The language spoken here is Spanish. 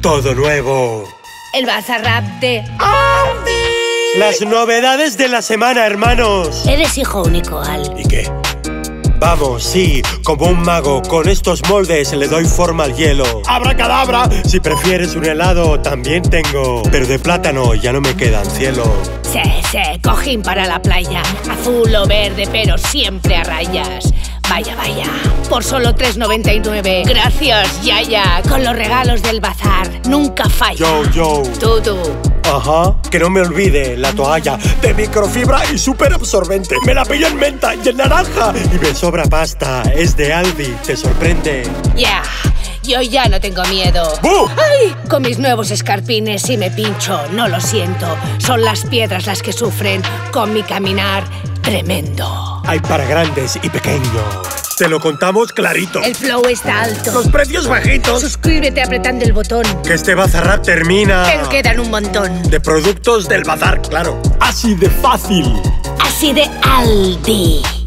todo nuevo. El Bazar Rap de Andy. Las novedades de la semana, hermanos. Eres hijo único, Al. ¿Y qué? Vamos, sí, como un mago, con estos moldes le doy forma al hielo. ¡Abracadabra! Si prefieres un helado, también tengo. Pero de plátano ya no me quedan, cielo. Sí, sí, cojín para la playa. Azul o verde, pero siempre a rayas. Vaya, vaya. Por solo 3,99. Gracias, Yaya. Con los regalos del bazar. Nunca falla. Yo. Tú. Ajá. Que no me olvide la toalla de microfibra y súper absorbente. Me la pillo en menta y en naranja. Y me sobra pasta. Es de Aldi. Te sorprende. Ya. Yo ya no tengo miedo. ¡Bú! ¡Ay! Con mis nuevos escarpines si me pincho. No lo siento. Son las piedras las que sufren con mi caminar tremendo. Hay para grandes y pequeños. Te lo contamos clarito. El flow está alto. Los precios bajitos. Suscríbete apretando el botón. Que este Bazar Rap termina. Te quedan un montón. De productos del bazar, claro. Así de fácil. Así de Aldi.